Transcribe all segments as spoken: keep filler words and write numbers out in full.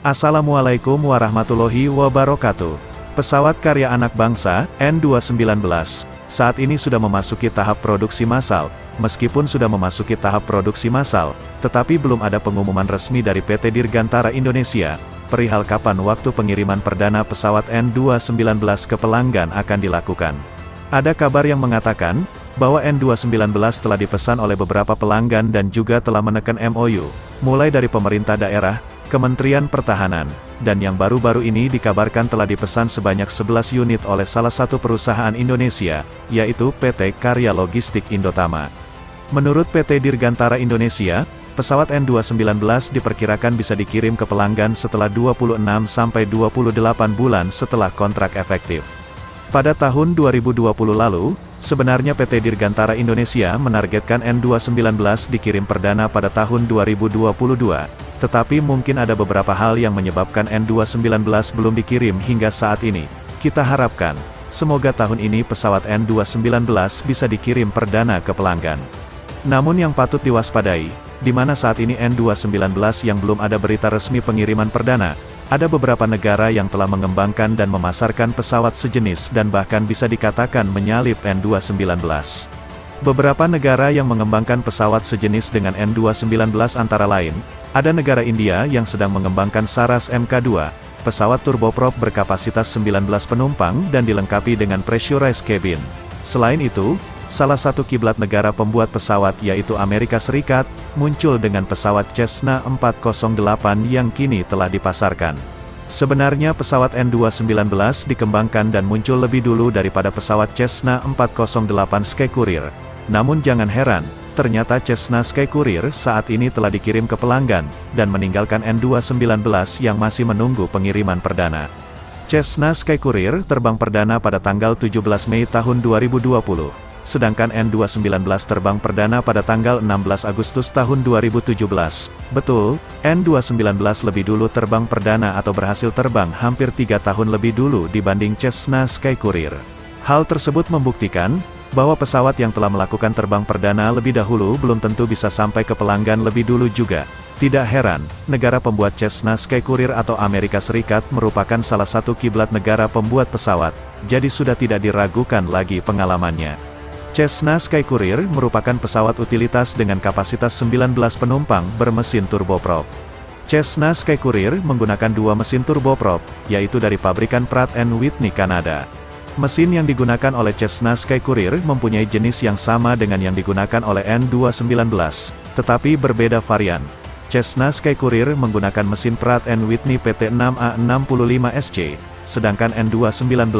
Assalamualaikum warahmatullahi wabarakatuh. Pesawat karya anak bangsa, N dua satu sembilan, saat ini sudah memasuki tahap produksi massal. Meskipun sudah memasuki tahap produksi massal, tetapi belum ada pengumuman resmi dari P T Dirgantara Indonesia, perihal kapan waktu pengiriman perdana pesawat N dua satu sembilan ke pelanggan akan dilakukan. Ada kabar yang mengatakan, bahwa N dua satu sembilan telah dipesan oleh beberapa pelanggan dan juga telah menekan M O U, mulai dari pemerintah daerah, Kementerian Pertahanan, dan yang baru-baru ini dikabarkan telah dipesan sebanyak sebelas unit oleh salah satu perusahaan Indonesia, yaitu P T Karya Logistik Indotama. Menurut P T Dirgantara Indonesia, pesawat N dua satu sembilan diperkirakan bisa dikirim ke pelanggan setelah dua puluh enam sampai dua puluh delapan bulan setelah kontrak efektif. Pada tahun dua ribu dua puluh lalu, sebenarnya P T Dirgantara Indonesia menargetkan N dua satu sembilan dikirim perdana pada tahun dua ribu dua puluh dua, tetapi mungkin ada beberapa hal yang menyebabkan N dua satu sembilan belum dikirim hingga saat ini. Kita harapkan, semoga tahun ini pesawat N dua satu sembilan bisa dikirim perdana ke pelanggan. Namun yang patut diwaspadai, di mana saat ini N dua satu sembilan yang belum ada berita resmi pengiriman perdana, ada beberapa negara yang telah mengembangkan dan memasarkan pesawat sejenis dan bahkan bisa dikatakan menyalip N dua satu sembilan. Beberapa negara yang mengembangkan pesawat sejenis dengan N dua satu sembilan antara lain, ada negara India yang sedang mengembangkan Saras M K dua, pesawat turboprop berkapasitas sembilan belas penumpang dan dilengkapi dengan pressurized cabin. Selain itu, salah satu kiblat negara pembuat pesawat yaitu Amerika Serikat, muncul dengan pesawat Cessna empat nol delapan yang kini telah dipasarkan. Sebenarnya pesawat N dua satu sembilan dikembangkan dan muncul lebih dulu daripada pesawat Cessna empat nol delapan SkyCourier. Namun jangan heran, ternyata Cessna SkyCourier saat ini telah dikirim ke pelanggan, dan meninggalkan N dua satu sembilan yang masih menunggu pengiriman perdana. Cessna SkyCourier terbang perdana pada tanggal tujuh belas Mei tahun dua ribu dua puluh. Sedangkan N dua satu sembilan terbang perdana pada tanggal enam belas Agustus tahun dua ribu tujuh belas. Betul, N dua satu sembilan lebih dulu terbang perdana atau berhasil terbang hampir tiga tahun lebih dulu dibanding Cessna SkyCourier. Hal tersebut membuktikan, bahwa pesawat yang telah melakukan terbang perdana lebih dahulu belum tentu bisa sampai ke pelanggan lebih dulu juga. Tidak heran, negara pembuat Cessna SkyCourier atau Amerika Serikat merupakan salah satu kiblat negara pembuat pesawat, jadi sudah tidak diragukan lagi pengalamannya. Cessna SkyCourier merupakan pesawat utilitas dengan kapasitas sembilan belas penumpang bermesin turboprop. Cessna SkyCourier menggunakan dua mesin turboprop, yaitu dari pabrikan Pratt and Whitney Kanada. Mesin yang digunakan oleh Cessna SkyCourier mempunyai jenis yang sama dengan yang digunakan oleh N dua satu sembilan, tetapi berbeda varian. Cessna SkyCourier menggunakan mesin Pratt and Whitney P T enam A enam lima S C. Sedangkan N dua satu sembilan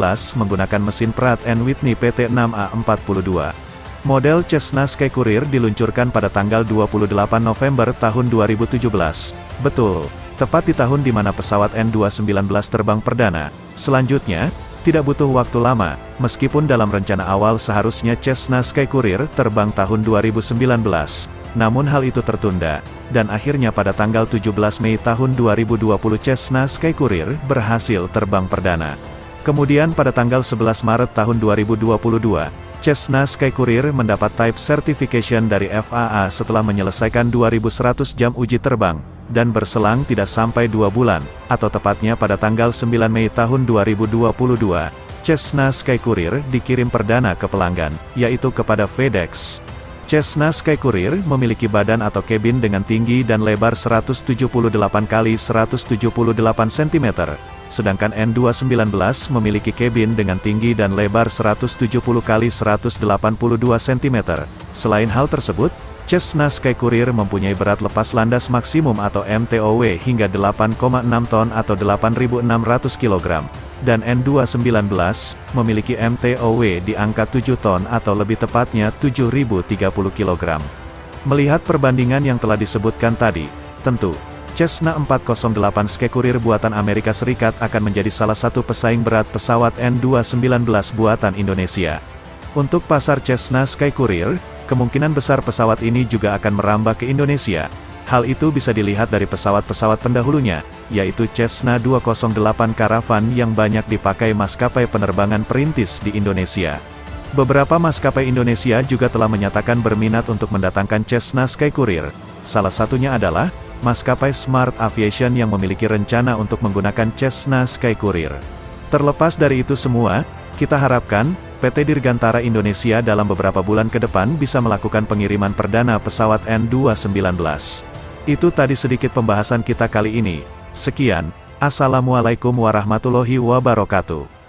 menggunakan mesin Pratt and Whitney P T enam A empat dua. Model Cessna SkyCourier diluncurkan pada tanggal dua puluh delapan November tahun dua ribu tujuh belas. Betul, tepat di tahun di mana pesawat N dua satu sembilan terbang perdana. Selanjutnya, tidak butuh waktu lama, meskipun dalam rencana awal seharusnya Cessna SkyCourier terbang tahun dua ribu sembilan belas. Namun hal itu tertunda, dan akhirnya pada tanggal tujuh belas Mei tahun dua ribu dua puluh Cessna SkyCourier berhasil terbang perdana. Kemudian pada tanggal sebelas Maret tahun dua ribu dua puluh dua, Cessna SkyCourier mendapat Type Certification dari F A A setelah menyelesaikan dua ribu seratus jam uji terbang, dan berselang tidak sampai dua bulan, atau tepatnya pada tanggal sembilan Mei tahun dua ribu dua puluh dua, Cessna SkyCourier dikirim perdana ke pelanggan, yaitu kepada FedEx. Cessna SkyCourier memiliki badan atau kabin dengan tinggi dan lebar seratus tujuh puluh delapan kali seratus tujuh puluh delapan sentimeter, sedangkan N dua satu sembilan memiliki kabin dengan tinggi dan lebar seratus tujuh puluh kali seratus delapan puluh dua sentimeter. Selain hal tersebut, Cessna SkyCourier mempunyai berat lepas landas maksimum atau M T O W hingga delapan koma enam ton atau delapan ribu enam ratus kilogram, dan N dua satu sembilan memiliki M T O W di angka tujuh ton atau lebih tepatnya tujuh ribu tiga puluh kilogram. Melihat perbandingan yang telah disebutkan tadi, tentu Cessna empat nol delapan SkyCourier buatan Amerika Serikat akan menjadi salah satu pesaing berat pesawat N dua satu sembilan buatan Indonesia. Untuk pasar Cessna SkyCourier, kemungkinan besar pesawat ini juga akan merambah ke Indonesia. Hal itu bisa dilihat dari pesawat-pesawat pendahulunya, yaitu Cessna dua nol delapan Caravan yang banyak dipakai maskapai penerbangan perintis di Indonesia. Beberapa maskapai Indonesia juga telah menyatakan berminat untuk mendatangkan Cessna SkyCourier. Salah satunya adalah maskapai Smart Aviation yang memiliki rencana untuk menggunakan Cessna SkyCourier. Terlepas dari itu semua, kita harapkan, P T Dirgantara Indonesia dalam beberapa bulan ke depan bisa melakukan pengiriman perdana pesawat N dua satu sembilan. Itu tadi sedikit pembahasan kita kali ini. Sekian, Assalamualaikum warahmatullahi wabarakatuh.